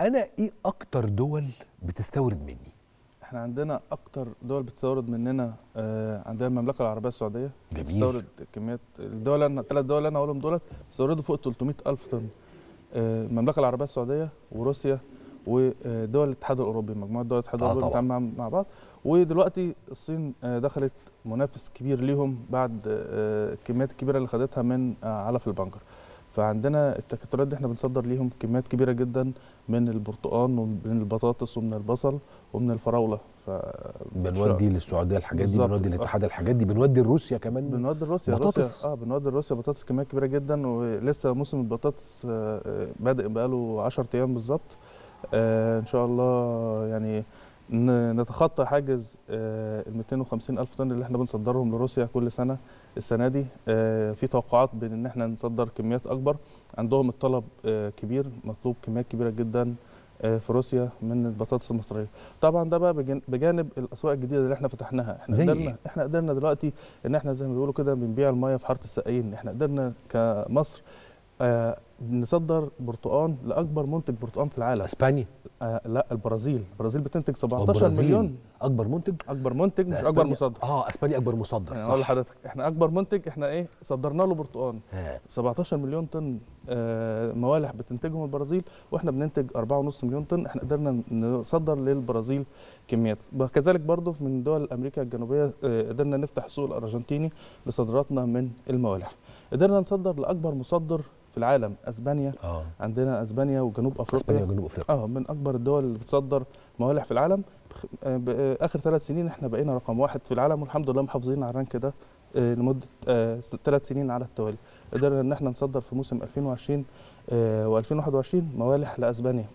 انا ايه اكتر دول بتستورد مني؟ احنا عندنا اكتر دول بتستورد مننا عندنا المملكه العربيه السعوديه. جميل. بتستورد كميات الدول، الثلاث دول اللي انا هقولهم دولت بيستوردوا فوق 300,000 طن. المملكه العربيه السعوديه وروسيا ودول الاتحاد الاوروبي، مجموعه دول الاتحاد الاوروبي بنتعامل مع بعض. ودلوقتي الصين دخلت منافس كبير ليهم بعد الكميات الكبيره اللي خدتها من علف البنجر. فعندنا التكتلات دي احنا بنصدر ليهم كميات كبيره جدا من البرتقال ومن البطاطس ومن البصل ومن الفراوله. بنودي للسعوديه الحاجات دي، بنودي للاتحاد الحاجات دي، بنودي لروسيا كمان، بنودي لروسيا بطاطس. بنودي لروسيا بطاطس كميه كبيره جدا، ولسه موسم البطاطس بادئ بقاله 10 ايام بالظبط. ان شاء الله يعني نتخطى حاجز ال 250,000 طن اللي احنا بنصدرهم لروسيا كل سنه. السنه دي في توقعات بان ان احنا نصدر كميات اكبر. عندهم الطلب كبير، مطلوب كميات كبيره جدا في روسيا من البطاطس المصريه. طبعا ده بقى بجانب الاسواق الجديده اللي احنا فتحناها. احنا قدرنا دلوقتي ان احنا زي ما بيقولوا كده بنبيع الميه في حاره السقايين. احنا قدرنا كمصر نصدر برتقان لاكبر منتج برتقان في العالم، اسبانيا. لا، البرازيل. البرازيل بتنتج 17 مليون. اكبر منتج مش اكبر مصدر. اسبانيا اكبر مصدر. يعني اقول لحضرتك احنا اكبر منتج، احنا ايه صدرنا له برتقان. 17 مليون طن موالح بتنتجهم البرازيل، واحنا بننتج 4.5 مليون طن. احنا قدرنا نصدر للبرازيل كميات. كذلك برضه من دول امريكا الجنوبيه قدرنا نفتح السوق الارجنتيني لصادراتنا من الموالح. قدرنا نصدر لاكبر مصدر في العالم، اسبانيا. عندنا اسبانيا وجنوب افريقيا. من اكبر الدول اللي بتصدر موالح في العالم. اخر 3 سنين احنا بقينا رقم 1 في العالم، والحمد لله محافظين على الرانك ده لمده 3 سنين على التوالي. قدرنا ان احنا نصدر في موسم 2020 و2021 موالح لاسبانيا.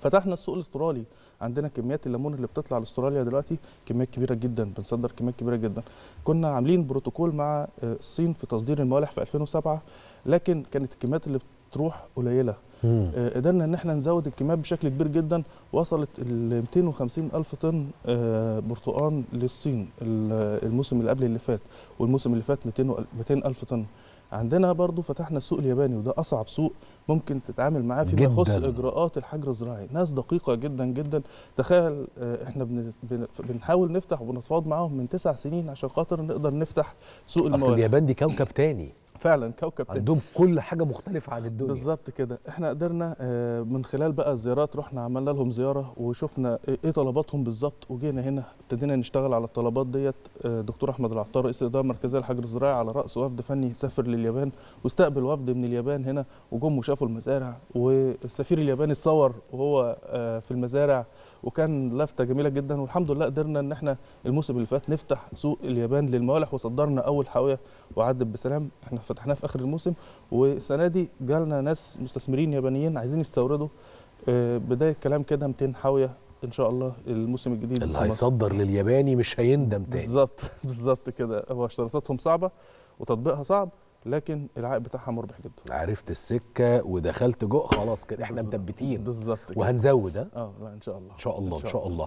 فتحنا السوق الاسترالي. عندنا كميات الليمون اللي بتطلع لاستراليا دلوقتي كميات كبيره جدا، بنصدر كميات كبيره جدا. كنا عاملين بروتوكول مع الصين في تصدير الموالح في 2007، لكن كانت الكميات اللي بتروح قليله. قدرنا ان احنا نزود الكميات بشكل كبير جدا، وصلت ال 250,000 طن برتقان للصين الموسم اللي قبل اللي فات، والموسم اللي فات 200,000 طن. عندنا برضو فتحنا السوق الياباني، وده أصعب سوق ممكن تتعامل معاه فيما يخص إجراءات الحجر الزراعي. ناس دقيقة جدا جدا. تخيل احنا بنحاول نفتح وبنتفاوض معاهم من 9 سنين عشان خاطر نقدر نفتح سوق الموارد. أصل اليابان دي كوكب تاني. فعلا كوكب تاني. عندهم كل حاجة مختلفة عن الدنيا. بالظبط كده. احنا قدرنا من خلال بقى الزيارات، رحنا عملنا لهم زيارة وشفنا ايه طلباتهم بالظبط، وجينا هنا ابتدينا نشتغل على الطلبات ديت. دكتور أحمد العطار رئيس الإدارة المركزية للحجر الزراعي على رأس وفد فني سافر لليابان، واستقبل وفد من اليابان هنا، وجم وشافوا المزارع، والسفير الياباني اتصور وهو في المزارع، وكان لفته جميله جدا. والحمد لله قدرنا ان احنا الموسم اللي فات نفتح سوق اليابان للموالح، وصدرنا اول حاويه وعدت بسلام. احنا فتحناها في اخر الموسم، والسنه دي جالنا ناس مستثمرين يابانيين عايزين يستوردوا بدايه كلام كده 200 حاويه ان شاء الله الموسم الجديد. اللي هيصدر للياباني مش هيندم تاني. بالظبط بالظبط كده. هو اشتراطاتهم صعبه وتطبيقها صعب، لكن العائد بتاعها مربح جدا. عرفت السكه ودخلت جوه، خلاص كده احنا مثبتين. بالظبط. وهنزود. لا ان شاء الله. ان شاء الله.